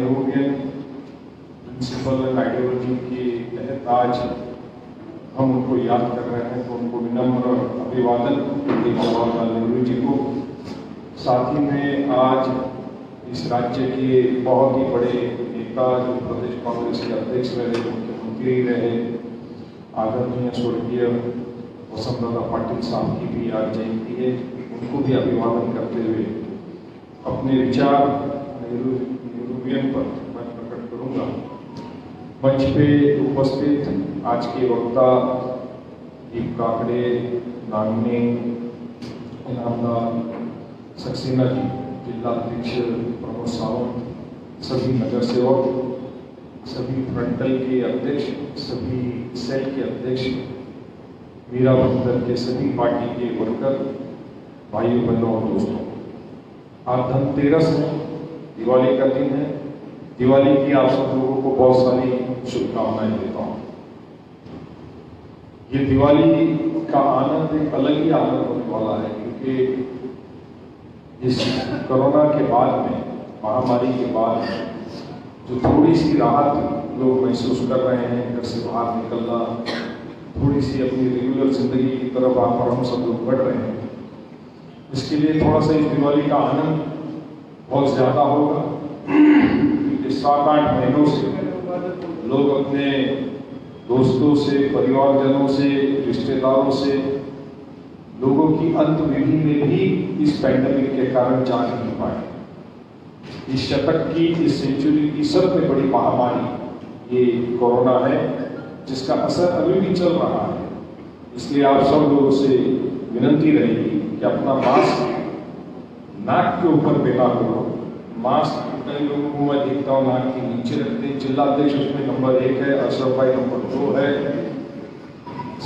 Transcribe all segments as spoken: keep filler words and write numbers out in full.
Principal ideology के तहत आज हम उनको याद कर रहे हैं, तो उनको विनम्र अभिवादन नेहरू जी को। साथ ही में आज इस राज्य के बहुत ही बड़े नेता जो प्रदेश कांग्रेस के अध्यक्ष रहे, मुख्यमंत्री रहे, आदरणीय स्वर्गीय वसुंधरा पाटिल साहब की भी आज जयंती है, उनको भी अभिवादन करते हुए अपने विचार नेहरूवियन पर मैं प्रकट करूँगा। मंच पे उपस्थित आज के वक्ता दीप काकडे, नागने, इनामदार सक्सेना जी, जिला अध्यक्ष प्रमोद सावंत, सभी नगर सेवक, सभी फ्रंटल के अध्यक्ष, सभी सेल के अध्यक्ष, मीरा बंदर के सभी पार्टी के वर्कर, भाइयों बहनों और दोस्तों, आज धनतेरस है, दिवाली का दिन है। दिवाली की आप सब लोगों को बहुत सारी शुभकामनाएं देता हूँ। ये दिवाली का आनंद एक अलग ही आनंद होने वाला है, क्योंकि इस कोरोना के बाद में, महामारी के बाद जो थोड़ी सी राहत लोग महसूस कर रहे हैं, घर से बाहर निकलना, थोड़ी सी अपनी रेगुलर जिंदगी की तरफ आप और हम सब लोग बढ़ रहे हैं, इसके लिए थोड़ा सा इस दिवाली का आनंद बहुत ज़्यादा होगा। क्योंकि सात आठ महीनों से लोग अपने दोस्तों से, परिवारजनों से, रिश्तेदारों से, लोगों की अंत विधि में भी इस पैंडेमिक के कारण जा नहीं पाए। इस शतक की, इस सेंचुरी की सबसे बड़ी महामारी ये कोरोना है, जिसका असर अभी भी चल रहा है। इसलिए आप सब लोगों से विनती रहेगी कि अपना मास्क नाक के ऊपर बेला करो। मास्क कई लोगों को मैं देखता हूँ नाक के नीचे रखते हैं। जिला अध्यक्ष उसमें नंबर एक है, अशरफ भाई नंबर दो है,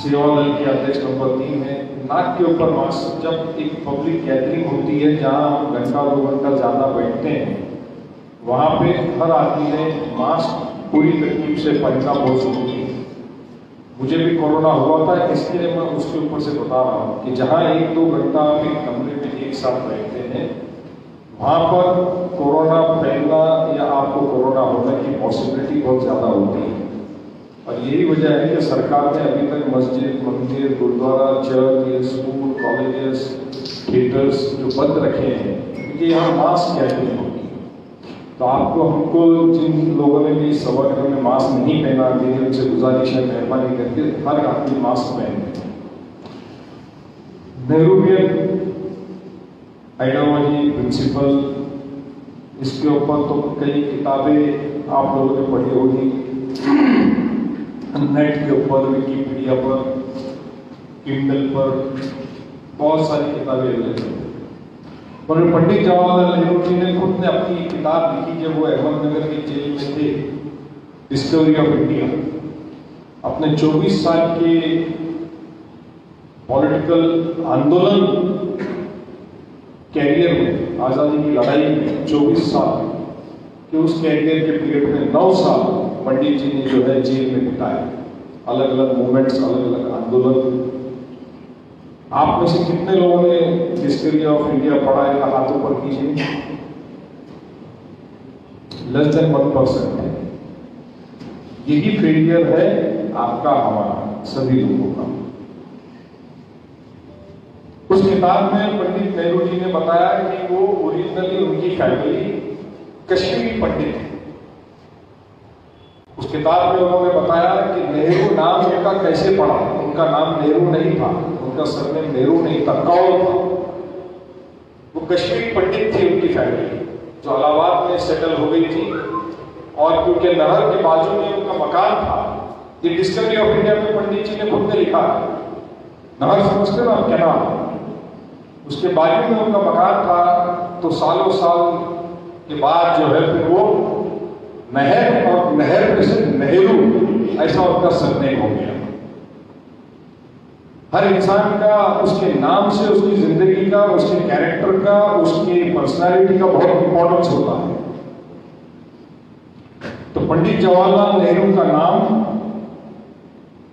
सेवादल के अध्यक्ष नंबर तीन है। नाक के ऊपर मास्क, जब एक पब्लिक गैदरिंग होती है जहाँ हम घंटा दो घंटा ज़्यादा बैठते हैं, वहाँ पे हर आदमी ने मास्क पूरी तरकीब से पहनना बहुत जरूरी है। मुझे भी कोरोना हुआ था, इसलिए मैं उसके ऊपर से बता रहा हूँ कि जहाँ एक दो घंटा आप एक कमरे में एक साथ बैठते हैं, वहाँ पर कोरोना फैलना या आपको कोरोना होने की पॉसिबिलिटी बहुत ज़्यादा होती है। और यही वजह है कि सरकार ने अभी तक मस्जिद, मंदिर, गुरुद्वारा, चर्च, स्कूल, कॉलेजेस, थिएटर्स जो बंद रखे हैं, क्योंकि यहाँ मास्क गैदरिंग होगी। तो आपको, हमको, जिन लोगों ने भी सभागृह में मास्क नहीं पहना दिए, उनसे गुजारिश है मेहरबानी करके हर आदमी मास्क पहने। नेहरूवियन आइडियोलॉजी, प्रिंसिपल, इसके ऊपर तो कई किताबें आप लोगों ने पढ़ी होगी। नेट के ऊपर, विकीपीडिया पर, किंडल पर बहुत सारी किताबें अवेलेबल हैं। पर पंडित जवाहरलाल नेहरू जी ने खुद ने अपनी किताब लिखी जब वो अहमदनगर के जेल में थे, डिस्कवरी ऑफ इंडिया। अपने चौबीस साल के पॉलिटिकल आंदोलन कैरियर में, आज़ादी की लड़ाई में चौबीस साल कि उस कैरियर के पीरियड में नौ साल पंडित जी ने जो है जेल में बिताए, अलग अलग मूवमेंट्स, अलग अलग आंदोलन। आप में से कितने लोगों ने डिस्कवरी ऑफ इंडिया पढ़ा है? हाथों पर कीजिए। लेस देन वन परसेंट है। यही फेलियर है आपका, हमारा, सभी लोगों का। उस किताब में पंडित नेहरू जी ने बताया कि वो ओरिजिनली, उनकी फैमिली कश्मीरी पंडित है। उस किताब में उन्होंने बताया कि नेहरू नाम उनका कैसे पड़ा। उनका नाम नेहरू नहीं था, उनका सरनेम नेहरू नहीं था, कौल था। वो कश्मीरी पंडित थी उनकी फैमिली, जो इलाहाबाद में सेटल हो गई थी, और क्योंकि नहर के बाजू में उनका मकान था। ये डिस्कवरी ऑफ इंडिया में पंडित जी ने खुद ने लिखा है। नहर समझते ना क्या नाम, उसके बाजू में उनका मकान था। तो सालों साल के बाद जो है फिर वो नहर और नहर में से नेहरू, ऐसा उनका सरनेम हो गया। हर इंसान का उसके नाम से उसकी जिंदगी का, उसके कैरेक्टर का, उसकी पर्सनालिटी का बहुत इंपॉर्टेंस होता है। तो पंडित जवाहरलाल नेहरू का नाम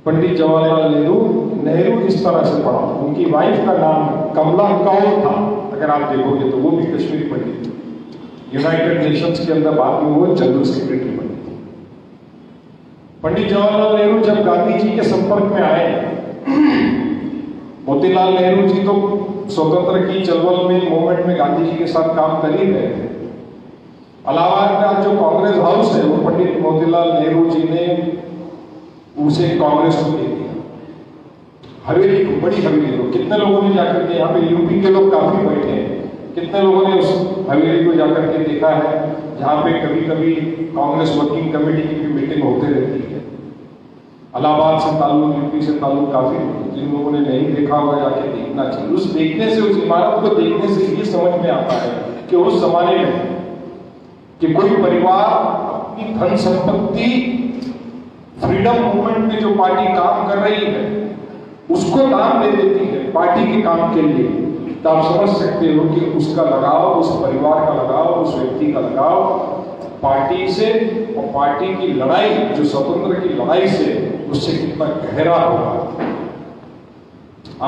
पंडित जवाहरलाल नेहरू नेहरू इस तरह से पड़ा। उनकी वाइफ का नाम कमला कौल था। अगर आप देखोगे तो वो भी कश्मीरी पंडित। यूनाइटेड नेशंस के अंदर बाद में वो जनरल सेक्रेटरी बने। पंडित जवाहरलाल नेहरू जब गांधी जी के संपर्क में आए, मोतीलाल नेहरू जी तो स्वतंत्र की चलवल में मूवमेंट में गांधी जी के साथ काम कर ही रहे थे। अलाहाबाद का जो कांग्रेस हाउस है वो पंडित मोतीलाल नेहरू जी ने उसे कांग्रेस को दे दिया, हवेली को, बड़ी हवेली को। कितने लोगों ने जाकर के, यहाँ पे यूपी के लोग काफी बैठे हैं, कितने लोगों ने उस हवेली को जाकर के देखा है जहाँ पे कभी कभी कांग्रेस वर्किंग कमेटी की भी मीटिंग होते रहती है। अलाहाबाद से ताल्लुक, यूपी से ताल्लुक काफी, जिन लोगों ने नहीं देखा हुआ जाके देखना चाहिए। उस देखने से, उस इमारत को देखने से ये समझ में आता है कि उस जमाने में कि कोई परिवार अपनी धन संपत्ति, फ्रीडम मूवमेंट में जो पार्टी काम कर रही है उसको दान दे देती है पार्टी के काम के लिए, तो आप समझ सकते हो कि उसका लगाव, उस परिवार का लगाव, उस व्यक्ति का लगाव पार्टी से और पार्टी की लड़ाई, जो स्वतंत्र की लड़ाई से, उससे कितना गहरा होगा।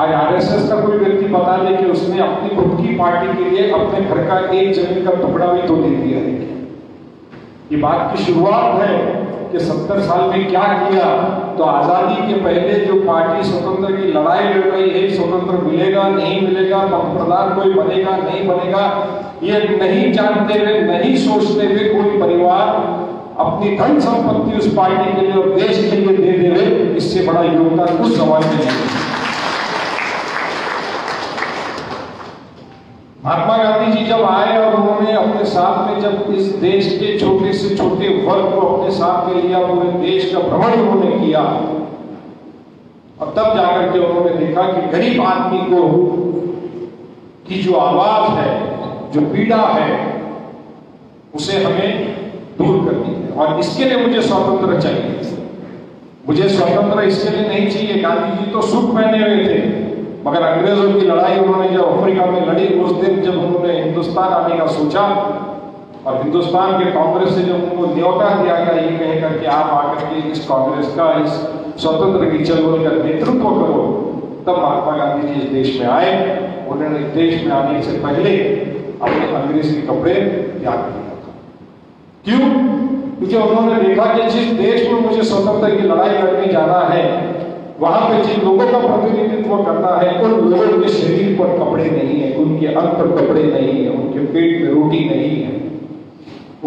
आज आरएसएस का कोई व्यक्ति बता दे कि उसने अपनी खुद की पार्टी के लिए अपने घर का एक जमीन का टुकड़ा भी तो दे दिया है। ये बात की शुरुआत है कि सत्तर साल में क्या किया, तो आजादी के पहले जो पार्टी स्वतंत्र की लड़ाई लड़ रही है, स्वतंत्र मिलेगा नहीं मिलेगा, प्रधान कोई बनेगा नहीं बनेगा, ये नहीं जानते हुए, नहीं सोचते हुए कोई परिवार अपनी धन संपत्ति उस पार्टी के लिए और देश के लिए दे दे हुए, इससे बड़ा योगदान कुछ समाज में नहीं है। महात्मा गांधी जी जब आए और उन्होंने अपने साथ में, जब इस देश के छोटे से छोटे वर्ग को अपने साथ में लिया, पूरे देश का भ्रमण उन्होंने किया और तब जाकर के उन्होंने देखा कि गरीब आदमी को की जो आवाज है, जो पीड़ा है, उसे हमें दूर करनी है और इसके लिए मुझे स्वतंत्र चाहिए। मुझे स्वतंत्र इसके लिए नहीं चाहिए, गांधी जी तो सूट पहने हुए थे, मगर अंग्रेजों की लड़ाई उन्होंने जब अफ्रीका में लड़ी, उस दिन जब उन्होंने हिंदुस्तान आने का सोचा और हिंदुस्तान के कांग्रेस से जब उनको न्योता दिया गया, ये कहेगा कि आप आकर के इस कांग्रेस का, इस स्वतंत्र की चलवल का नेतृत्व करो, तब महात्मा गांधी जी इस देश में आए। उन्होंने देश में आने से पहले अपने अंग्रेजी कपड़े त्याग दिया था। क्यों? क्योंकि उन्होंने देखा कि जिस देश में मुझे स्वतंत्र की लड़ाई करने जाना है, वहां पे जिन लोगों का प्रतिनिधित्व करना है, उन लोगों के शरीर पर कपड़े नहीं है, उनके अंग पर कपड़े नहीं है, उनके पेट में रोटी नहीं है,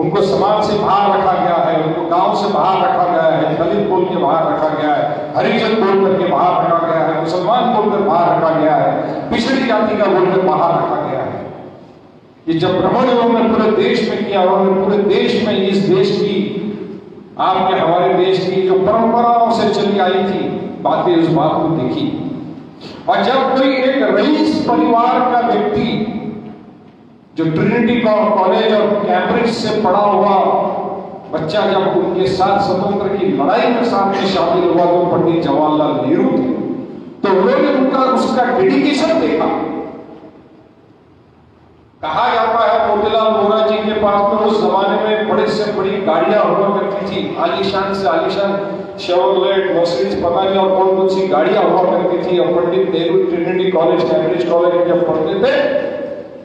उनको समाज से बाहर रखा गया है, उनको गांव से बाहर रखा गया है, दलित बोल के बाहर रखा गया है, हरिजन बोल करके बाहर रखा गया है, मुसलमान बोलकर बाहर रखा गया है, पिछड़ी जाति का बोलकर बाहर रखा गया है। ये जब भ्रमण उन्होंने पूरे देश में किया, उन्होंने पूरे देश में इस देश की, आपके हमारे देश की जो परंपराओं से चली आई थी बातें, उस बात को देखी। और जब कोई एक रईस परिवार का व्यक्ति जो ट्रिनिटी कॉलेज और कैम्ब्रिज से पढ़ा हुआ बच्चा जब उनके साथ स्वतंत्र की लड़ाई में साथ में शामिल हुआ, तो पंडित जवाहरलाल नेहरू थे, तो उन्होंने उनका उसका डेडिकेशन देखा। कहा जाता है मोतीलाल वोरा जी के पास में उस जमाने में बड़े से बड़ी गाड़ियां हुआ करती थी, आलीशान से आलीशान शेवरलेट, मर्सिडीज, पता नहीं और कौन कौन सी गाड़ियां हुआ करती थी। और Pandit Nehru Trinity College, Cambridge college में जब पढ़ते थे,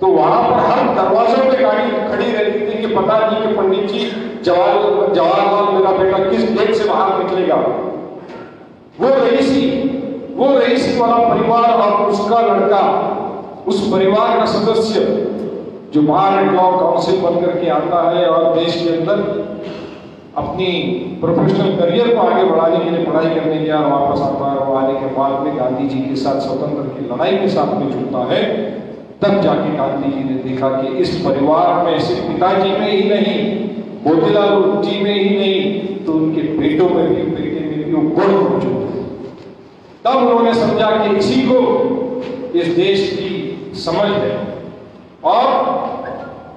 तो वहां पर हर दरवाजों पे गाड़ी खड़ी रहती थी कि पता नहीं कि पंडित जी जवाहर जवाहरलाल मेरा बेटा किस गेट से बाहर निकलेगा। वो रईसी, वो रईसी वाला परिवार और उसका लड़का, उस परिवार का सदस्य जो बाहर लॉ काउंसिल बन करके आता है और देश के अंदर अपनी प्रोफेशनल करियर को आगे बढ़ाने के लिए पढ़ाई करने गया और वापस आता है और आने के बाद में गांधी जी के साथ स्वतंत्र की लड़ाई के साथ में जुड़ता है। तब जाके गांधी जी ने देखा कि इस परिवार में, सिर्फ पिताजी में ही नहीं, मोतीलाल जी में ही नहीं, तो उनके बेटों में भी, बेटे में भी वो गुण मौजूद है। तब उन्होंने समझा कि इसी को इस देश की समझ है और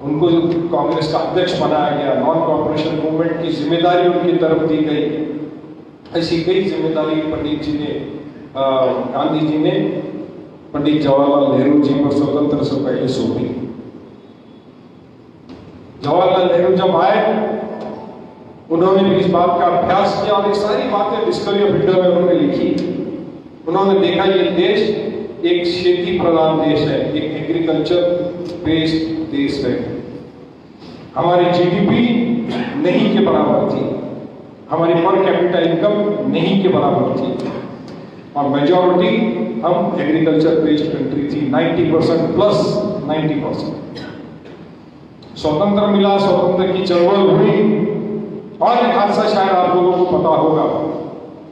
उनको कांग्रेस का अध्यक्ष बनाया गया। नॉन कॉर्पोरेशन मूवमेंट की जिम्मेदारी उनकी तरफ दी गई। ऐसी कई जिम्मेदारी पंडित जी ने, गांधी जी ने पंडित जवाहरलाल नेहरू जी पर स्वतंत्र से पहले सौंपी। जवाहरलाल नेहरू जब आए, उन्होंने भी इस बात का अभ्यास किया और ये सारी बातें डिस्कवरी ऑफ इंडिया में उन्होंने लिखी। उन्होंने देखा ये देश एक खेती प्रधान देश है, एक एग्रीकल्चर बेस्ड देश है। हमारी जीडीपी नहीं के बराबर थी, हमारी पर कैपिटा इनकम नहीं के बराबर थी और मेजॉरिटी हम एग्रीकल्चर बेस्ड कंट्री थी, नब्बे परसेंट प्लस नब्बे परसेंट। स्वतंत्र मिला, स्वतंत्र की चलवल हुई और एक हादसा शायद आप लोगों को पता होगा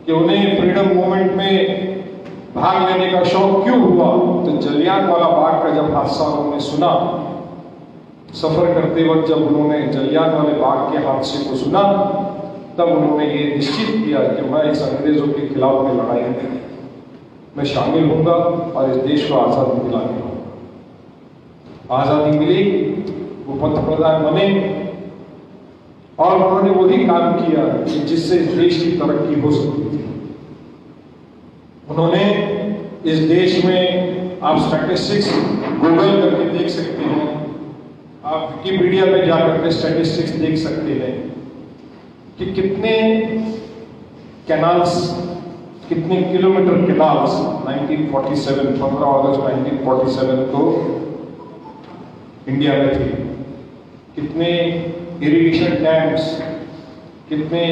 कि उन्हें फ्रीडम मूवमेंट में भाग लेने का शौक क्यों हुआ। तो जलियान वाला बाग का जब हादसा उन्होंने सुना, सफर करते वक्त जब उन्होंने जलियान वाले बाग के हादसे को सुना, तब उन्होंने ये निश्चित किया कि मैं इस अंग्रेजों के खिलाफ में लड़ाई में मैं शामिल होऊंगा और इस देश को आजादी दिलाऊंगा। आजादी मिली, वो पंतप्रधान बने और उन्होंने वही काम किया कि जिससे इस देश की तरक्की हो सकती थी। उन्होंने इस देश में, आप स्टैटिस्टिक्स गूगल करके देख सकते हैं, आप विकिपीडिया में जाकर के स्टैटिस्टिक्स देख सकते हैं कि कितने कैनाल्स, कितने kilometre canals nineteen forty seven, पंद्रह अगस्त नाइनटीन फोर्टी सेवन को इंडिया में थे, कितने इरिगेशन डैम्स, कितने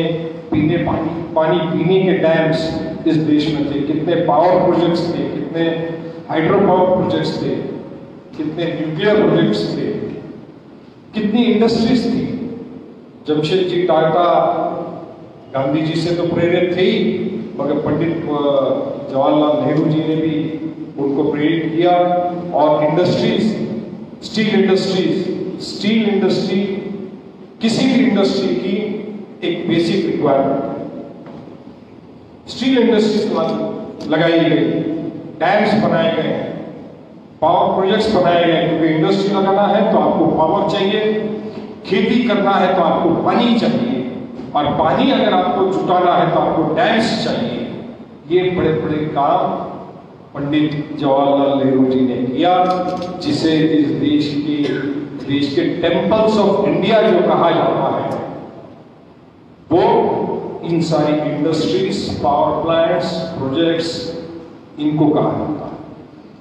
पीने पानी पानी पीने के डैम्स इस देश में थे, कितने पावर प्रोजेक्ट्स थे, कितने हाइड्रो पावर प्रोजेक्ट्स थे, कितने न्यूक्लियर प्रोजेक्ट्स थे, कितनी इंडस्ट्रीज थी। जमशेद जी टाटा गांधी जी से तो प्रेरित थे ही, मगर पंडित जवाहरलाल नेहरू जी ने भी उनको प्रेरित किया और industries, steel industries, steel industry किसी भी इंडस्ट्री की एक बेसिक रिक्वायरमेंट, स्टील इंडस्ट्रीज लगाई गई, डैम्स बनाए गए, पावर प्रोजेक्ट्स बनाए गए, क्योंकि इंडस्ट्री लगाना है तो आपको पावर चाहिए, खेती करना है तो आपको पानी चाहिए और पानी अगर आपको जुटाना है तो आपको डैम्स चाहिए। ये बड़े बड़े काम पंडित जवाहरलाल नेहरू जी ने किया, जिसे इस देश की देश के टेम्पल्स ऑफ इंडिया जो कहा जाता है, वो इन सारी इंडस्ट्रीज, पावर प्लांट्स, प्रोजेक्ट्स, इनको कहा जाता है।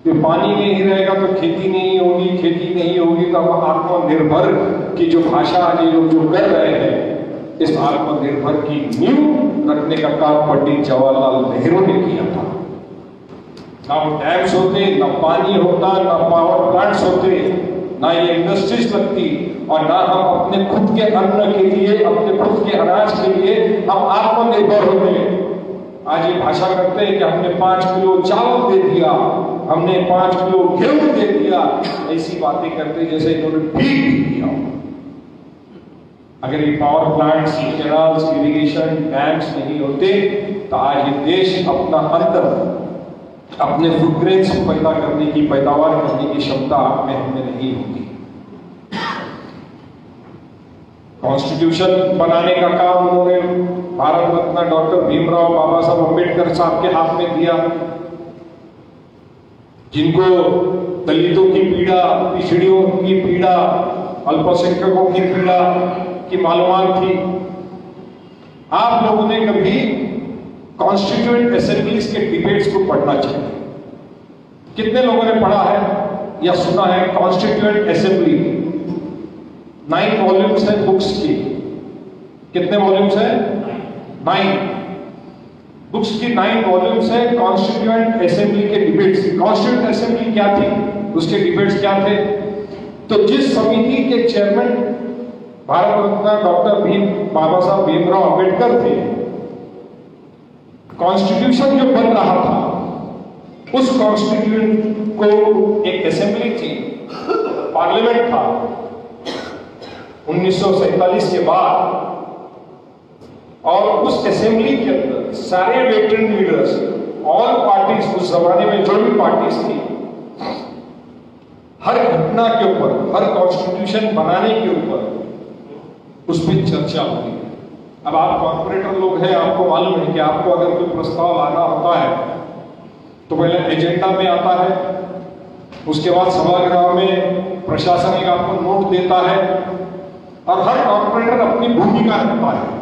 तो पानी नहीं रहेगा तो खेती नहीं होगी, खेती नहीं होगी तो हम आत्मनिर्भर की जो भाषा आज ये लोग जो कर रहे हैं, इस आत्मनिर्भर की नींव रखने का काम पंडित जवाहरलाल नेहरू ने किया था। ना वो डैम्स होते, ना पानी होता, ना पावर प्लांट्स होते, ना ये इंडस्ट्रीज लगती और ना हम अपने खुद के अन्न के लिए, अपने खुद के अनाज के लिए हम आत्मनिर्भर होते। आज ये भाषा करते हैं कि हमने पांच किलो चावल दे दिया, हमने पांच किलो गेहूं दे दिया, ऐसी बातें करते जैसे इन्होंने भीख दिया। अगर ये power plants, canals, irrigation, dams नहीं होते तो आज ये देश अपना अंदर अपने फुटप्रिंट्स पैदा करने की, पैदावार करने की क्षमता आप में हमें नहीं होती। कॉन्स्टिट्यूशन बनाने का काम उन्होंने भारत रत्न डॉक्टर भीमराव बाबा साहब अंबेडकर साहब के हाथ में दिया, जिनको दलितों की पीड़ा, पिछड़ियों की पीड़ा, अल्पसंख्यकों की पीड़ा की मालूमात थी। आप लोगों ने कभी कॉन्स्टिट्यूएंट असेंबलीज के डिबेट्स को पढ़ना चाहिए। कितने लोगों ने पढ़ा है या सुना है कॉन्स्टिट्यूएंट असेंबली? नाइन वॉल्यूम्स है बुक्स की। कितने वॉल्यूम्स है? नाइन बुक्स की नाइन वॉल्यूम्स है कॉन्स्टिट्यूएंट असेंबली के डिबेट्स। कॉन्स्टिट्यूएंट असेंबली क्या थी, उसके डिबेट्स क्या थे? तो जिस समिति के चेयरमैन भारत रत्न डॉक्टर भीम बाबा साहब भीमराव अंबेडकर थे, कॉन्स्टिट्यूशन जो बन रहा था उस कॉन्स्टिट्यूएंट को एक असेंबली थी, पार्लियामेंट था। उन्नीस सौ सैतालीस के बाद और उस असेंबली के अंदर सारे वेटरन लीडर्स, ऑल पार्टीज, उस जमाने में जो भी पार्टीज थी, हर घटना के ऊपर, हर कॉन्स्टिट्यूशन बनाने के ऊपर उस पर चर्चा हुई। अब आप कॉर्पोरेटर लोग हैं, आपको मालूम है कि आपको अगर कोई प्रस्ताव लाना होता है तो पहले एजेंडा में आता है, उसके बाद सभागृह में प्रशासन एक आपको नोट देता है और हर कॉर्पोरेटर अपनी भूमिका रखता है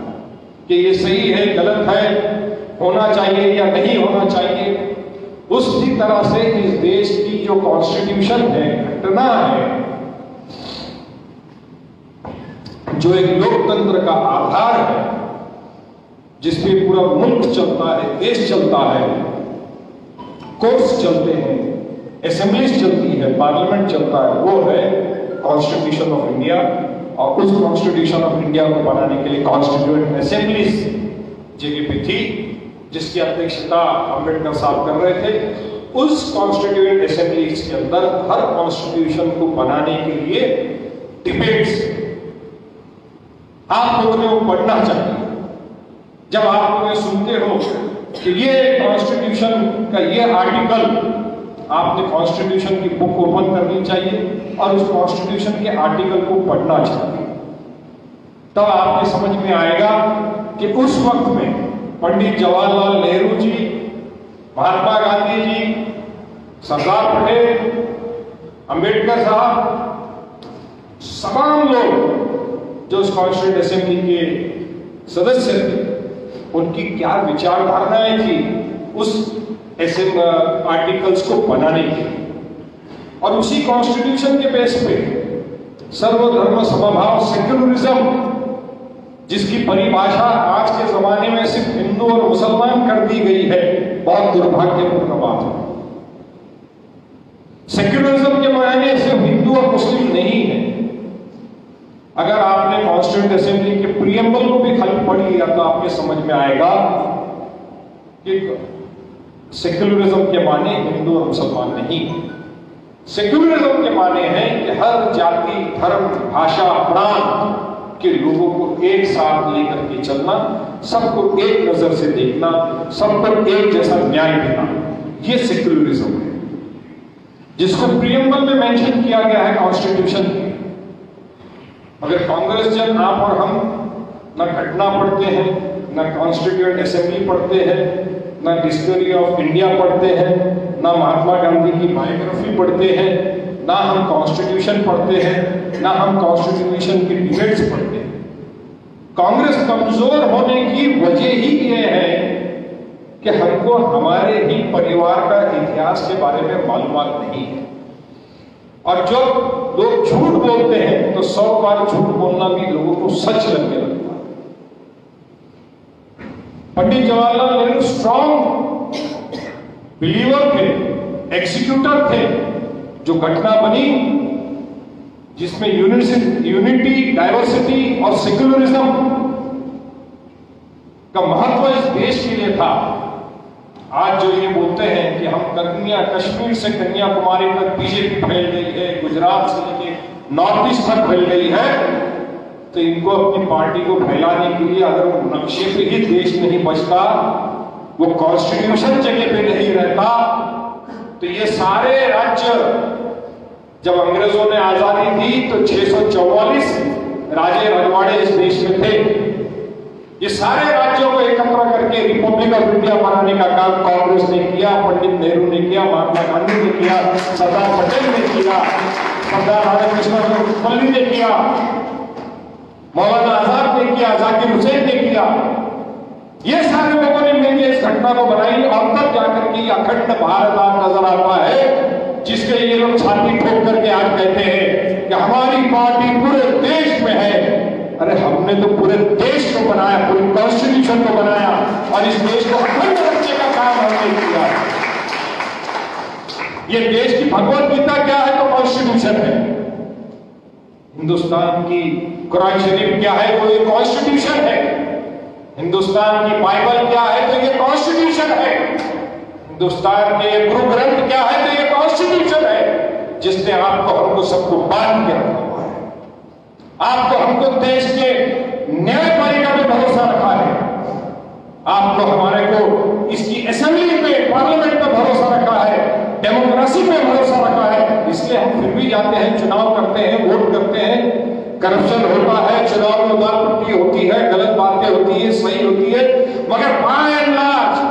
कि ये सही है, गलत है, होना चाहिए या नहीं होना चाहिए। उसी तरह से इस देश की जो कॉन्स्टिट्यूशन है, घटना है, जो एक लोकतंत्र का आधार है, जिसपे पूरा मुल्क चलता है, देश चलता है, कोर्स चलते हैं, असेंबलीज चलती है, पार्लियामेंट चलता है, वो है कॉन्स्टिट्यूशन ऑफ इंडिया। और उस कॉन्स्टिट्यूशन ऑफ इंडिया को बनाने के लिए कॉन्स्टिट्यूएंट असेंबलीज जगह पे थी, जिसकी अध्यक्षता अम्बेडकर साहब कर रहे थे। उस कॉन्स्टिट्यूएंट असेंबलीज के अंदर हर कॉन्स्टिट्यूशन को बनाने के लिए डिबेट्स, आप लोगों ने वो पढ़ना चाहिए। जब आप लोग सुनते हो कि ये कॉन्स्टिट्यूशन का ये आर्टिकल, आपने कॉन्स्टिट्यूशन की बुक ओपन करनी चाहिए और उस कॉन्स्टिट्यूशन के आर्टिकल को पढ़ना चाहिए। तब आपने समझ में आएगा कि उस वक्त में पंडित जवाहरलाल नेहरू जी, महात्मा गांधी जी, सरदार पटेल, अंबेडकर साहब, तमाम लोग जो उस कॉन्स्टिट्यूएंट असेंबली के सदस्य थे, उनकी क्या विचारधाराएं थी उस ऐसे आर्टिकल्स को बनाने की। और उसी कॉन्स्टिट्यूशन के बेस पे सर्वधर्म समभाव, सेक्युलरिज्म, जिसकी परिभाषा आज के जमाने में सिर्फ हिंदू और मुसलमान कर दी गई है, बहुत दुर्भाग्यपूर्ण बात है। सेक्युलरिज्म के मायने सिर्फ हिंदू और मुस्लिम नहीं है। अगर आपने कॉन्स्टिट्यूएंट असेंबली के प्रीएम्बल को भी खाली पढ़ लिया तो आपके समझ में आएगा कि सेक्युलरिज्म के माने हिंदू और मुसलमान नहीं है। सेक्युलरिज्म के माने हैं कि हर जाति, धर्म, भाषा, प्रांत के लोगों को एक साथ लेकर के चलना, सबको एक नजर से देखना, सब पर एक जैसा न्याय देना, ये सेक्युलरिज्म है, जिसको प्रीएम्बल में मेंशन किया गया है कॉन्स्टिट्यूशन। मगर कांग्रेस जन, आप और हम ना घटना पढ़ते हैं, ना कॉन्स्टिट्यूएंट असेंबली पढ़ते हैं, ना डिस्कवरी ऑफ इंडिया पढ़ते हैं, ना महात्मा गांधी की बायोग्राफी पढ़ते हैं, ना हम कॉन्स्टिट्यूशन पढ़ते हैं, ना हम कॉन्स्टिट्यूशन की डिबेट्स पढ़ते हैं। कांग्रेस कमजोर होने की वजह ही यह है कि हमको हमारे ही परिवार का इतिहास के बारे में मालूमात नहीं है। और जब लोग झूठ बोलते हैं तो सौ बार झूठ बोलना भी लोगों को सच लगने लगता है। पंडित जवाहरलाल नेहरू स्ट्रॉन्ग बिलीवर थे, एग्जीक्यूटर थे। जो घटना बनी जिसमें यूनिटी, डाइवर्सिटी और सेक्युलरिज्म का महत्व इस देश के लिए था, आज जो ये बोलते हैं कि हम कन्या कश्मीर से कन्याकुमारी तक बीजेपी फैल गई है, गुजरात से लेके नॉर्थ ईस्ट तक फैल गई है, तो इनको अपनी पार्टी को फैलाने के लिए अगर वो नक्शे पे ही देश नहीं बचता, वो कॉन्स्टिट्यूशन जगह पे नहीं रहता, तो ये सारे राज्य, जब अंग्रेजों ने आजादी दी तो छह सौ चौवालीस राजे रजवाड़े इस देश में थे। ये सारे राज्यों को एकत्र करके रिपब्लिक ऑफ इंडिया बनाने का काम कांग्रेस ने किया, पंडित नेहरू ने किया, महात्मा गांधी ने किया, सरदार पटेल ने किया, सरदार राधा कृष्ण ने किया, मौलाना आजाद ने किया, जाकिर हुसैन ने किया। ये सारे लोगों ने मिलकर इस घटना को बनाई और तब जाकर के अखंड भारत आज नजर आता है, जिसके ये लोग छाती ठोक करके आज कहते हैं कि हमारी पार्टी पूरे देश में है। अरे हमने तो पूरे देश को बनाया, पूरे कॉन्स्टिट्यूशन को बनाया और इस देश को अखंड रखने का काम हमने किया। ये देश की भगवत गीता क्या है तो कॉन्स्टिट्यूशन है। हिंदुस्तान की कुरान शरीफ क्या है, वो ये कॉन्स्टिट्यूशन है। हिंदुस्तान की बाइबल क्या है तो ये कॉन्स्टिट्यूशन है। हिंदुस्तान के गुरु ग्रंथ क्या है तो ये कॉन्स्टिट्यूशन है, जिसने आपको हमको सबको बांध के रखा हुआ है, आपको हमको देश के न्यायपालिका में भरोसा रखा है, आपको हमारे को इसकी असेंबली पे, पार्लियामेंट पे भरोसा रखा है, डेमोक्रेसी पे भरोसा रखा है। इसलिए हम फिर भी जाते हैं, चुनाव करते हैं, वोट करते हैं, करप्शन होता है, चुनाव में उदारपट्टी होती है, गलत बातें होती है, सही होती है, मगर बाय एंड लार्ज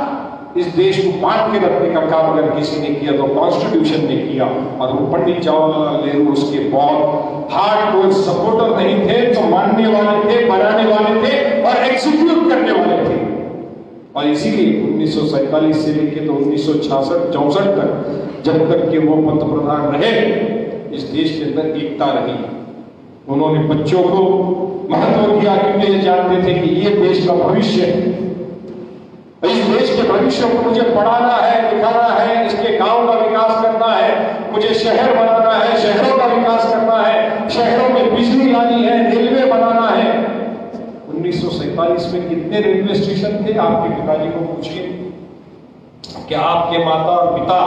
इस देश को बांट के रखने का काम अगर किसी ने किया तो कॉन्स्टिट्यूशन ने किया। और वो पंडित जवाहरलाल नेहरू उसके बहुत हार्ड कोर सपोर्टर नहीं थे, तो मानने वाले थे, बनाने वाले थे और एग्जीक्यूट करने वाले थे। और इसीलिए उन्नीस सौ सैतालीस से लेकर तो उन्नीस सौ छियासठ चौसठ तक, जब तक के वो पंत प्रधान रहे, इस देश के अंदर एकता रही, उन्होंने बच्चों को महत्व दिया क्योंकि ये जानते थे कि ये देश का भविष्य है, इस देश के भविष्य को मुझे पढ़ाना है, लिखाना है, इसके गांव का विकास करना है, मुझे शहर बनाना है, शहरों का विकास करना है, शहरों में बिजली लानी है, रेलवे बनाना है। उन्नीस सौ सैतालीस में कितने रेलवे स्टेशन थे? आपके पिताजी को पूछिए कि आपके माता और पिता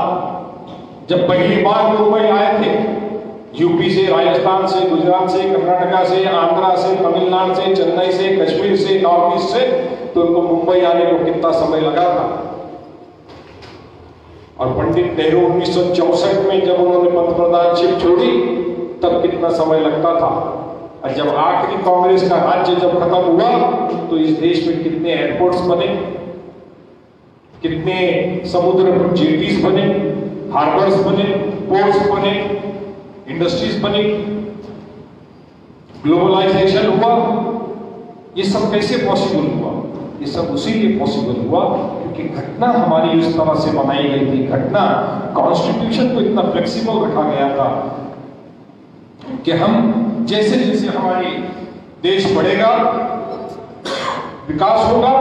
जब पहली बार मुंबई आए थे, यूपी से, राजस्थान से, गुजरात से, कर्नाटका से, आंध्रा से, तमिलनाडु से, चेन्नई से, कश्मीर से, नॉर्थ ईस्ट से, तो उनको मुंबई आने को कितना समय लगा था। और पंडित नेहरू उन्नीस सौ चौसठ में जब उन्होंने पंतप्रधानशिप छोड़ी तब कितना समय लगता था, और जब आखिरी कांग्रेस का राज्य जब खत्म हुआ तो इस देश में कितने एयरपोर्ट्स बने, कितने समुद्र जेटीज बने, हार्बर्स बने, पोर्ट्स बने, इंडस्ट्रीज बनी, ग्लोबलाइजेशन हुआ। ये सब कैसे पॉसिबल हुआ? ये सब उसी लिए पॉसिबल हुआ क्योंकि घटना हमारी इस तरह से बनाई गई थी। घटना, कॉन्स्टिट्यूशन को इतना फ्लेक्सिबल रखा गया था कि हम जैसे जैसे हमारी देश बढ़ेगा, विकास होगा,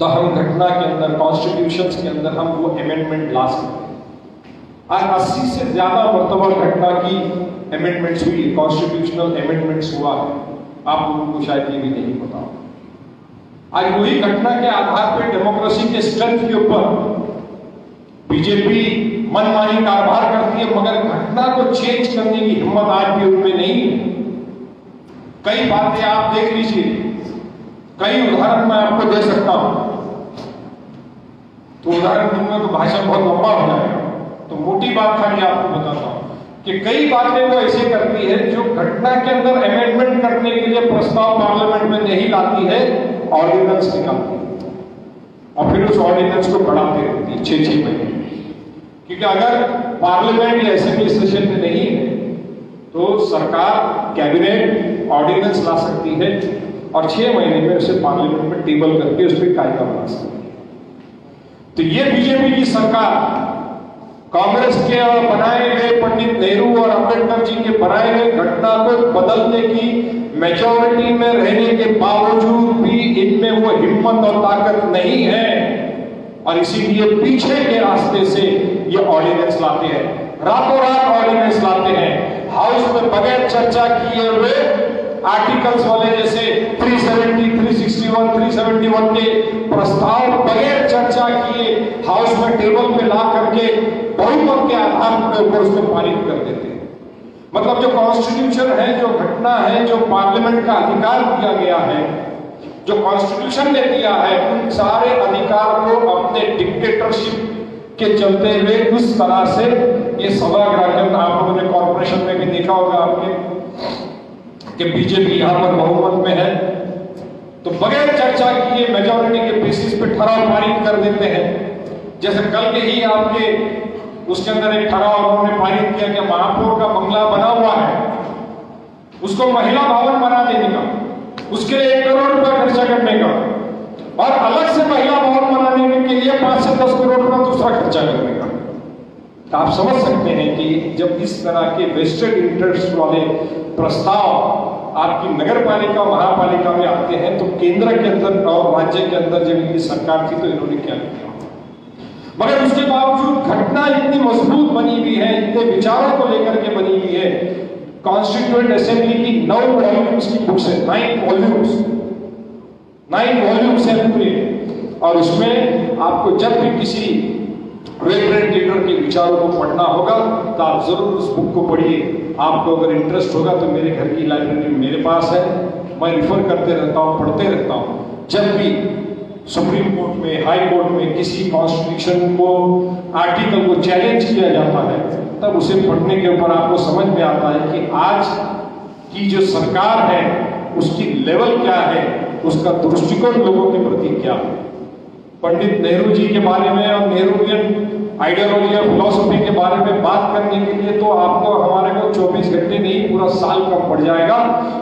तो हम घटना के अंदर, कॉन्स्टिट्यूशन के अंदर हम वो अमेंडमेंट ला सकते। आज अस्सी से ज्यादा मरतबा घटना की अमेंडमेंट्स हुई, कॉन्स्टिट्यूशनल अमेंडमेंट्स हुआ है। आप लोगों को शायद ये भी नहीं पता। आज वही घटना के आधार पर डेमोक्रेसी के स्ट्रेंथ के ऊपर बीजेपी मनमानी कारभार करती है, मगर घटना को चेंज करने की हिम्मत आज भी उनमें नहीं है। कई बातें आप देख लीजिए, कई उदाहरण मैं आपको दे सकता हूं, तो उदाहरण दूंगा तो भाषा बहुत लंबा हो जाएगा, तो मोटी बात खाली आपको बताता हूं कि कई बातें वो ऐसे करती है जो घटना के अंदर अमेंडमेंट करने के लिए प्रस्ताव पार्लियामेंट में नहीं लाती है, ऑर्डिनेंस निकालती है और फिर उस ऑर्डिनेंस को बढ़ाते रहती है छह छह महीने, क्योंकि अगर पार्लियामेंट असेंबली सेशन में नहीं है तो सरकार, कैबिनेट ऑर्डिनेंस ला सकती है और छह महीने में उसे पार्लियामेंट में टेबल करके उस पर कायदा बना सकती है। तो ये बीजेपी की सरकार, कांग्रेस के बनाए गए, पंडित नेहरू और अम्बेडकर जी के बनाए गए घटना को बदलने की मेजॉरिटी में रहने के बावजूद भी इनमें वो हिम्मत और ताकत नहीं है, और इसीलिए पीछे के रास्ते से ये ऑर्डिनेंस लाते हैं, रातों रात ऑर्डिनेंस लाते हैं। हाउस में बगैर चर्चा किए हुए आर्टिकल्स वाले जैसे तीन सौ सत्तर, तीन सौ इकसठ, तीन सौ इकहत्तर के प्रस्ताव बगैर चर्चा किए हाउस में टेबल पे ला करके बहुमत के आधार के ऊपर उसको पारित कर देते हैं। मतलब जो कॉन्स्टिट्यूशन है, जो घटना है, जो पार्लियामेंट का अधिकार दिया गया है, जो कॉन्स्टिट्यूशन ने दिया है, उन सारे अधिकार को अपने डिक्टेटरशिप के चलते हुए उस तरह से ये सभाग्राम, आप लोगों ने कॉर्पोरेशन में भी देखा होगा आपने कि बीजेपी यहाँ पर बहुमत में है तो बगैर चर्चा किए मेजोरिटी के बेसिस पे ठराव पारित कर देते हैं। जैसे कल के ही आपके उसके अंदर एक ठराव उन्होंने पारित किया कि महापौर का बंगला बना हुआ है उसको महिला भवन बना देने का, उसके लिए एक करोड़ रुपया खर्चा करने का, और अलग से महिला भवन बनाने के लिए पांच से दस करोड़ रुपया दूसरा खर्चा करने का। तो आप समझ सकते हैं कि जब इस तरह के वेस्टेड इंटरेस्ट वाले प्रस्ताव आपकी नगर पालिका, महापालिका में आते हैं तो केंद्र के अंदर और राज्य के अंदर जब इनकी सरकार थी तो इन्होंने क्या किया, मगर उसके बावजूद घटना इतनी मजबूत बनी हुई है, इतने विचारों को लेकर के बनी हुई है। कॉन्स्टिट्यूएंट असेंबली की नौ वॉल्यूम्स की बुक्स है, नाइन वॉल्यूम्स नाइन वॉल्यूम्स है पूरे, और उसमें आपको जब भी किसी लीडर के विचारों को पढ़ना होगा तो आप जरूर उस बुक को पढ़िए। आपको अगर इंटरेस्ट होगा तो मेरे घर की लाइब्रेरी मेरे पास है, मैं रिफर करते रहता हूँ, पढ़ते रहता हूँ। जब भी सुप्रीम कोर्ट में, हाई कोर्ट में किसी कॉन्स्टिट्यूशन को, आर्टिकल को चैलेंज किया जाता है तब उसे पढ़ने के ऊपर आपको समझ में आता है कि आज की जो सरकार है उसकी लेवल क्या है, उसका दृष्टिकोण लोगों के प्रति क्या है। पंडित नेहरू जी के बारे में और नेहरूवियन आइडियोलॉजी और फिलोसफी के बारे में बात करने के लिए तो आपको, हमारे को चौबीस घंटे नहीं पूरा साल कम पड़ जाएगा,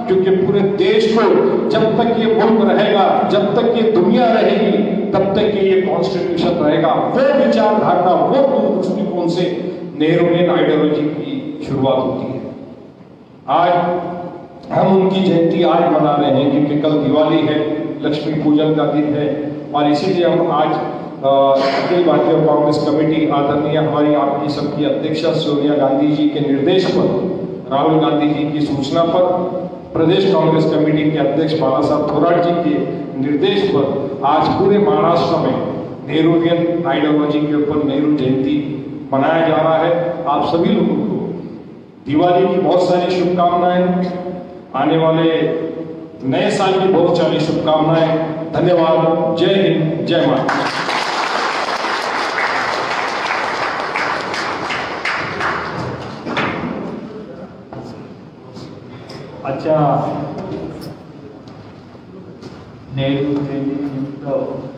क्योंकि पूरे देश को जब तक ये मुल्क रहेगा, जब तक ये दुनिया रहेगी, तब तक ये कॉन्स्टिट्यूशन रहेगा। वो विचारधारा, वो दृष्टिकोण से नेहरूवियन आइडियोलॉजी की शुरुआत होती है। आज हम उनकी जयंती आज मना रहे हैं क्योंकि कल दिवाली है, लक्ष्मी पूजन का दिन है और इसीलिए हम आज अखिल भारतीय कांग्रेस कमेटी आदरणीय हमारी आपकी सबकी अध्यक्षा सोनिया गांधी जी के निर्देश पर, राहुल गांधी जी की सूचना पर, प्रदेश कांग्रेस कमेटी के अध्यक्ष बाला साहब थोराट जी के निर्देश पर आज पूरे महाराष्ट्र में नेहरूवियन आइडियोलॉजी के ऊपर नेहरू जयंती मनाया जा रहा है। आप सभी लोगों को दिवाली की बहुत सारी शुभकामनाएं, आने वाले नए साल की बहुत सारी शुभकामनाएं। धन्यवाद। जय हिंद, जय भारत। अच्छा, नेहरू जयंती